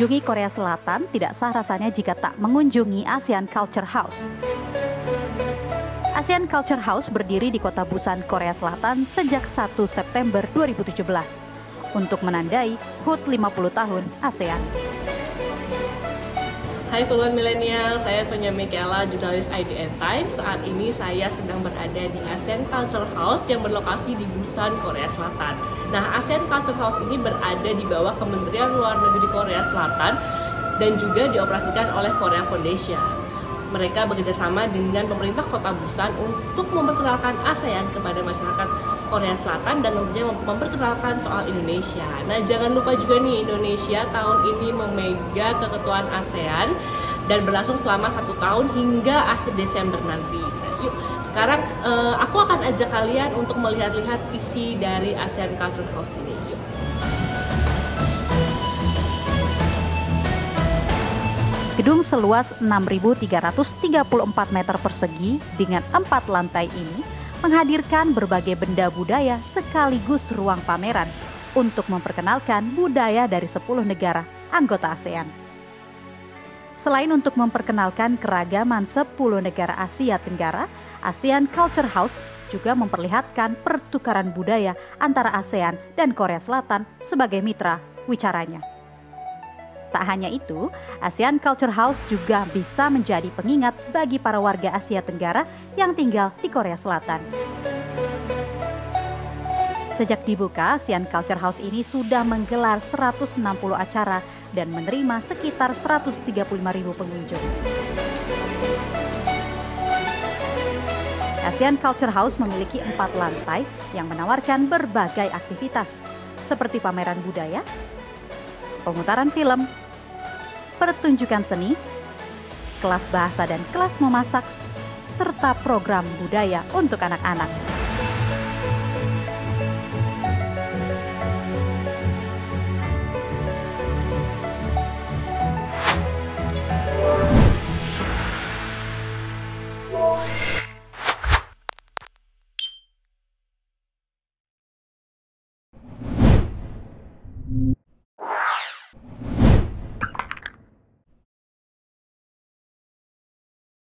mengunjungi Korea Selatan tidak sah rasanya jika tak mengunjungi ASEAN Culture House. ASEAN Culture House berdiri di kota Busan, Korea Selatan sejak 1 September 2017 untuk menandai HUT 50 tahun ASEAN. Hai seluruh milenial, saya Sonya Michaela, jurnalis IDN Times. Saat ini saya sedang berada di ASEAN Culture House yang berlokasi di Busan, Korea Selatan. Nah, ASEAN Culture House ini berada di bawah Kementerian Luar Negeri Korea Selatan dan juga dioperasikan oleh Korea Foundation. Mereka bekerjasama dengan pemerintah kota Busan untuk memperkenalkan ASEAN kepada masyarakat Korea Selatan dan tentunya memperkenalkan soal Indonesia. Nah, jangan lupa juga nih, Indonesia tahun ini memegang keketuaan ASEAN dan berlangsung selama 1 tahun hingga akhir Desember nanti. Nah, yuk, sekarang aku akan ajak kalian untuk melihat-lihat isi dari ASEAN Culture House ini. Yuk. Gedung seluas 6.334 meter persegi dengan 4 lantai ini menghadirkan berbagai benda budaya sekaligus ruang pameran untuk memperkenalkan budaya dari 10 negara anggota ASEAN. Selain untuk memperkenalkan keragaman 10 negara Asia Tenggara, ASEAN Culture House juga memperlihatkan pertukaran budaya antara ASEAN dan Korea Selatan sebagai mitra wicaranya. Tak hanya itu, ASEAN Culture House juga bisa menjadi pengingat bagi para warga Asia Tenggara yang tinggal di Korea Selatan. Sejak dibuka, ASEAN Culture House ini sudah menggelar 160 acara dan menerima sekitar 135.000 pengunjung. ASEAN Culture House memiliki 4 lantai yang menawarkan berbagai aktivitas, seperti pameran budaya, pemutaran film, pertunjukan seni, kelas bahasa dan kelas memasak, serta program budaya untuk anak-anak.